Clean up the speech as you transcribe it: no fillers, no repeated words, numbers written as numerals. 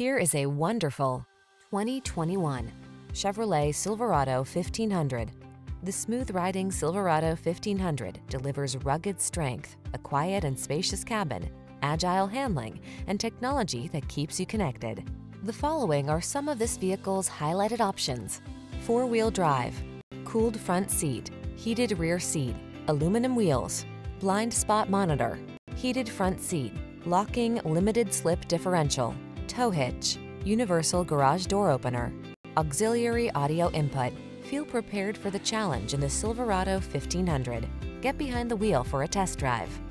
Here is a wonderful 2021 Chevrolet Silverado 1500. The smooth-riding Silverado 1500 delivers rugged strength, a quiet and spacious cabin, agile handling, and technology that keeps you connected. The following are some of this vehicle's highlighted options: four-wheel drive, cooled front seat, heated rear seat, aluminum wheels, blind spot monitor, heated front seat, locking limited slip differential, tow hitch, universal garage door opener, auxiliary audio input. Feel prepared for the challenge in the Silverado 1500. Get behind the wheel for a test drive.